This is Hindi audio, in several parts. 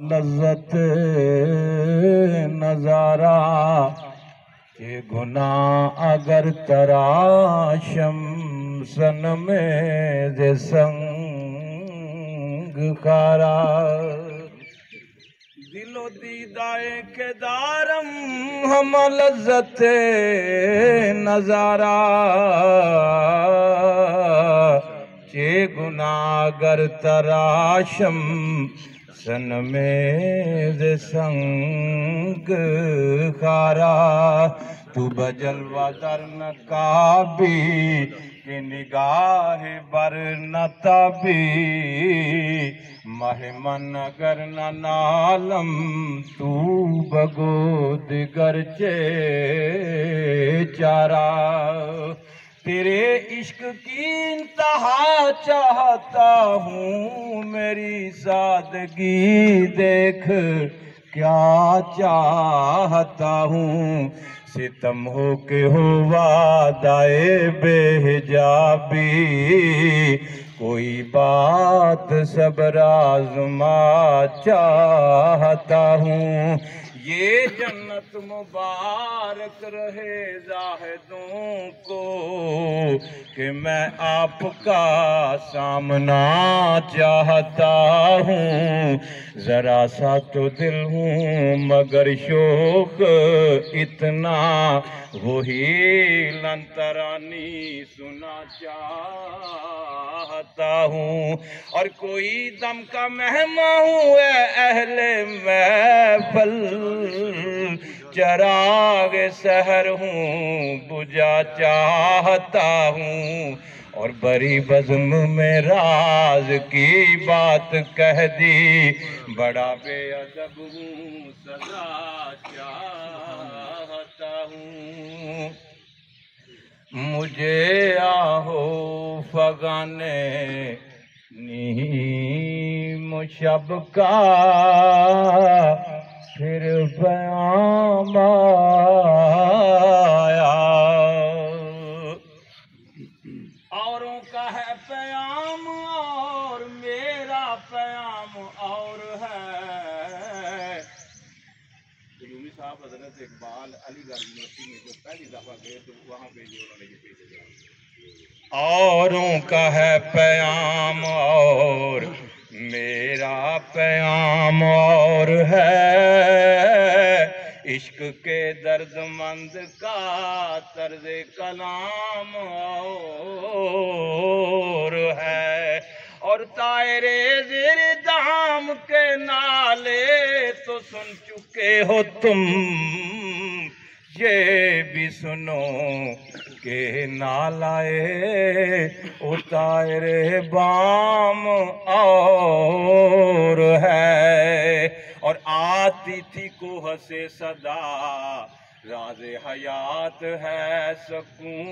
लज्जत नज़ारा के गुना अगर तराशम सनम जे संग खारा दिलो दीदाए के दारम हम लज्जत नज़ारा के गुना अगर तराशम सन में जे संग खारा तू बजलवा दर न काबी के निगाह बर न तबी महमन अगर न नालम तू बगो दिगर चे चारा तेरे इश्क की इंतहा चाहता हूँ मेरी सादगी देख क्या चाहता हूँ सितम हो के हो वादाए बेहिजाबी कोई बात सब राज़मा चाहता हूँ ये जन्नत मुबारक रहे जाहिदों को कि मैं आपका सामना चाहता हूँ ज़रा सा तो दिल हूँ मगर शौक इतना वही लन तरानी सुना चाहता हूँ और कोई दम का मेहमा हूँ अहले महफल चराग शहर हूँ बुझा चाहता हूँ और बड़ी बज़्म में राज की बात कह दी बड़ा बेअदब हूँ सजा चाहता हूँ मुझे आहो फगाने नीम शब का फिर बयाम आया औरों का है प्याम और मेरा प्याम और है रूमी साहब हजरत इकबाल अलीगढ़ यूनिवर्सिटी में जो पहली दफा गए तो वहाँ पे उन्होंने ये भेजा औरों का है प्याम और मेरा प्याम और है इश्क के दर्दमंद का तर्ज कलाम और है और तायरे ज़िर दाम के नाले तो सुन चुके हो तुम ये भी सुनो के नालाए उतारे बाम और है और आती थी कोह से सदा राज़े हयात है सकूं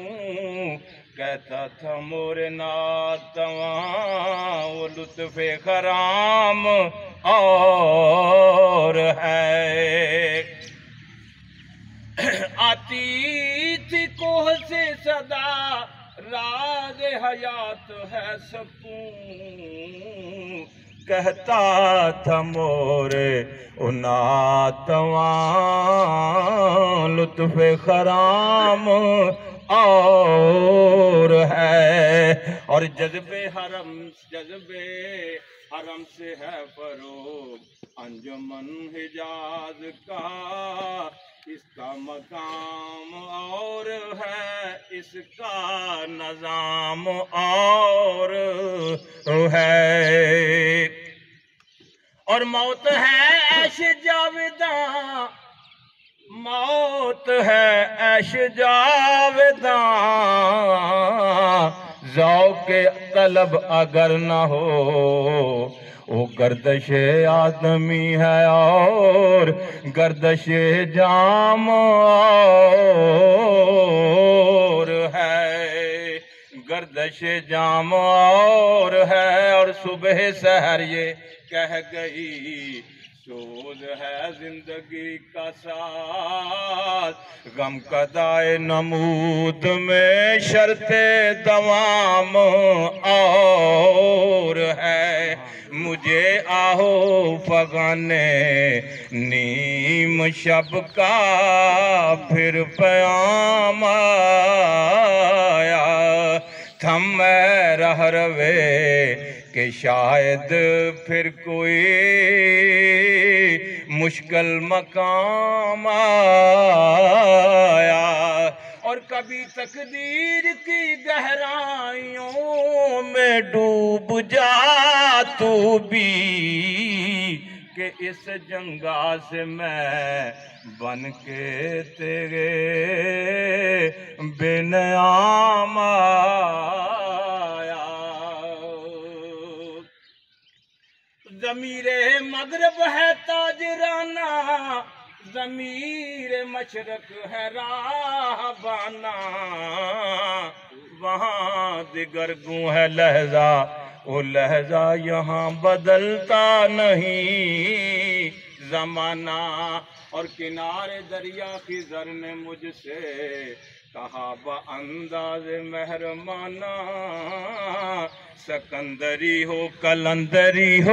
कहता था मोरे नातवां लुत्फ़े ख़राम और है आती थी कोह से सदा राज हयात है सकूं कहता था मोरे उनातवा लुत्फ़े ख़राम और है और जज्बे हरम से है फरोग अंजुमन हिजाज का इसका मकाम और है इसका नज़ाम और है और मौत है ऐश जावेदा मौत है ऐश जावेदा जाओ के तलब अगर न हो वो गर्दश आदमी है और गर्दश जाम और है गर्दश जाम और है और सुबह सहर ये कह गई सोज है जिंदगी का साथ गम कदाए नमूद में शर्ते दवाम और है मुझे आहो फगाने नीम शब का फिर प्याम आया, थम मैं रह रवे कि शायद फिर कोई मुश्किल मकाम आया। और कभी तकदीर की गहराइयों में डूब जा तू भी कि इस जंगा से मैं बन के तेरे बिन आम आया। ज़मीरे मगरब है ताजराना, ज़मीरे मशरक है राहबाना, वहाँ दिगर गुँ है लहजा, वो लहजा यहाँ बदलता नहीं ज़माना। और किनारे दरिया की जर ने मुझसे कहा बंदाज मेहरमाना, सकंदरी हो कलंदरी हो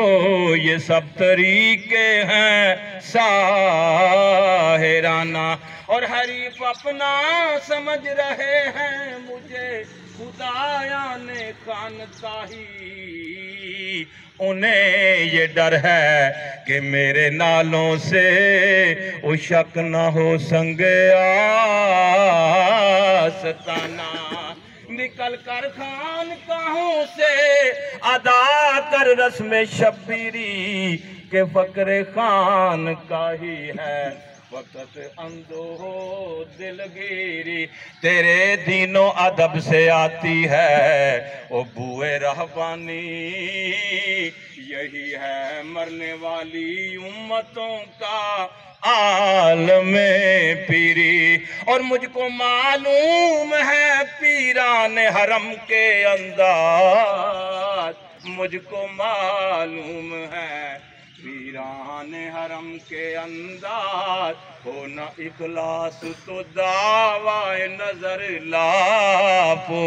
ये सब तरीके हैं साहिराना। और हरीफ अपना समझ रहे हैं मुझे खुदाया ने कान ताही, उन्हें ये डर है कि मेरे नालों से वो शक न हो संगे आसताना। निकल कर खान काहों से अदा कर रस्म शब्बीरी के फक्र खान का ही है वक्त अंधो हो दिलगिरी। तेरे दिनों अदब से आती है ओ बुए रहबानी, यही है मरने वाली उम्मतों का आलम पीरी। और मुझको मालूम है पीरान हरम के अंदाज, मुझको मालूम है पीरान हरम के अंदाज, हो न इखलास तो दावा नजर लापो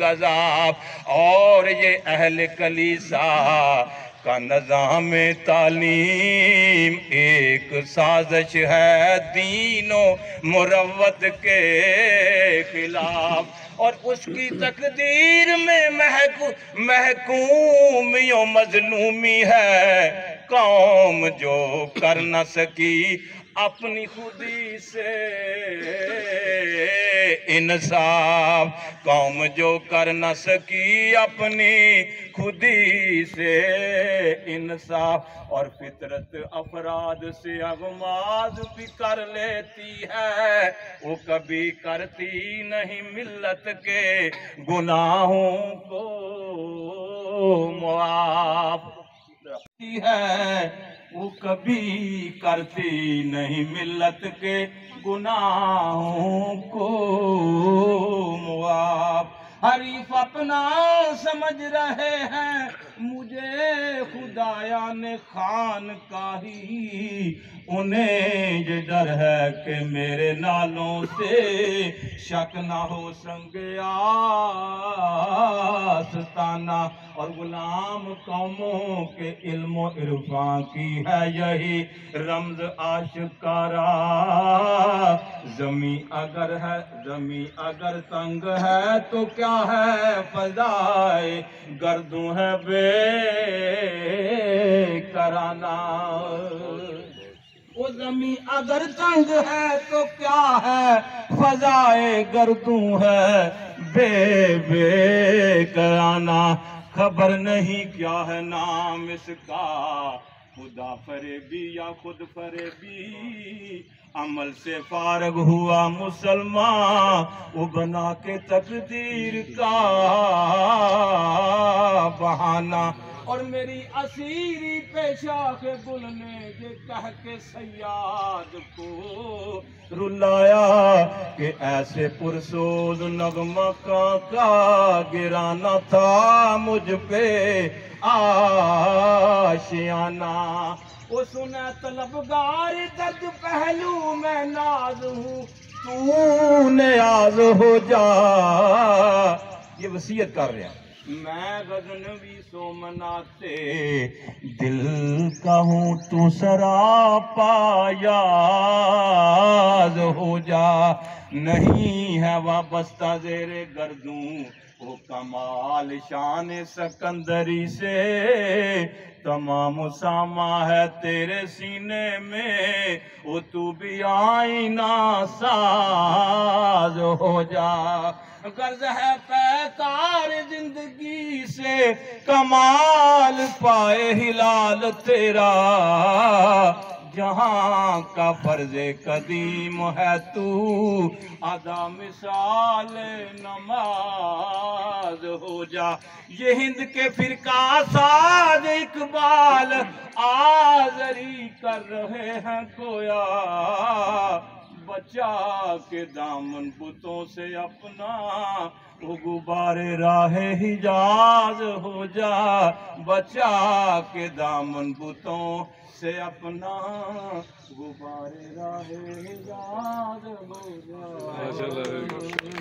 गजाब। और ये अहल कलीसा का निज़ाम तालीम एक साजिश है दीनों मुरव्वत के खिलाफ। और उसकी तकदीर में महकूमियों मजलूमी है कौम जो कर न सकी अपनी खुदी से इंसाफ, कौम जो कर न सकी अपनी खुदी से इंसाफ। और फितरत अफराद से अगमाज भी कर लेती है, वो कभी करती नहीं मिल्लत के गुनाहों को मुआफ है, वो कभी करती नहीं मिल्लत के गुनाहों को मुआफ। हरीफ अपना समझ रहे हैं मुझे खुदाया ने खान का ही, उन्हें ये डर है कि मेरे नालों से शक ना हो संगे आस्ताना। और गुलाम कौमों के इल्म इरफान की है यही रमज आशकारा, ज़मीं अगर तंग है तो क्या है फजाए गर्दों है बेकराना। वो ज़मीं अगर तंग है तो क्या है फजाए गर्दों है बेकराना। खबर नहीं क्या है नाम इसका खुदा फरेबी या खुद फरेबी, अमल से फारग हुआ मुसलमान वो बना के तकदीर का बहाना। और मेरी असीरी पेशा के गुल ने ये कह के सयाद को रुलाया कि ऐसे पुरसोज नगमा का गिराना था मुझ पे आशियाना। वो सुना तलबगार दर्द पहलू मैं नाज हूँ तू ने आज हो जा, ये वसीयत कर रहा है। मैं गजनवी सोमनाथ से दिल कहूँ तू सरापा याद हो जा, नहीं है वाबस्ता जेरे गर्दूं वो कमाल शान सकंदरी से। तमाम सामा है तेरे सीने में वो तू भी आईना साज हो जा। गर्ज है पैकार जिंदगी से कमाल पाए हिलाल तेरा, जहाँ का फर्ज कदीम है तू आदा मिसाल नमाज हो जा। ये हिंद के फिरका साज इकबाल आजरी कर रहे हैं कोया, बचा के दामन बुतों से अपना वो गुबारे राहे हिजाज हो जा। बचा के दामन बुतों से अपना गुबारे राहे हिजाज हो जा।